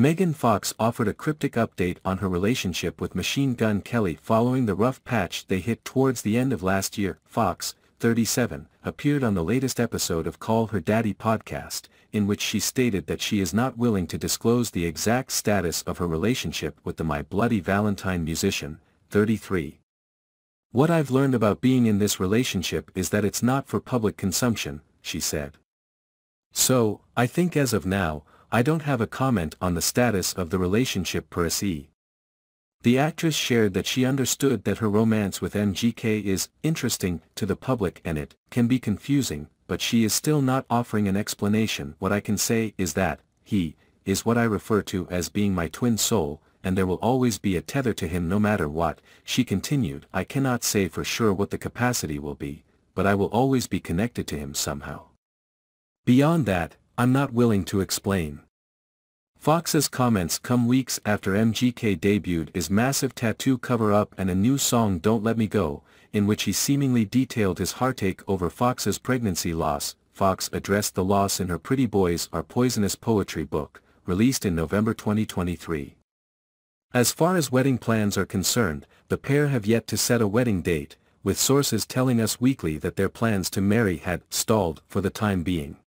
Megan Fox offered a cryptic update on her relationship with Machine Gun Kelly following the rough patch they hit towards the end of last year. Fox, 37, appeared on the latest episode of Call Her Daddy podcast, in which she stated that she is not willing to disclose the exact status of her relationship with the My Bloody Valentine musician, 33. "What I've learned about being in this relationship is that it's not for public consumption," she said. "So, I think as of now, I don't have a comment on the status of the relationship per se." The actress shared that she understood that her romance with MGK is interesting to the public and it can be confusing, but she is still not offering an explanation. "What I can say is that he is what I refer to as being my twin soul, and there will always be a tether to him no matter what," she continued. "I cannot say for sure what the capacity will be, but I will always be connected to him somehow. Beyond that, I'm not willing to explain." Fox's comments come weeks after MGK debuted his massive tattoo cover-up and a new song, Don't Let Me Go, in which he seemingly detailed his heartache over Fox's pregnancy loss. Fox addressed the loss in her Pretty Boys Are Poisonous poetry book, released in November 2023. As far as wedding plans are concerned, the pair have yet to set a wedding date, with sources telling Us Weekly that their plans to marry had stalled for the time being.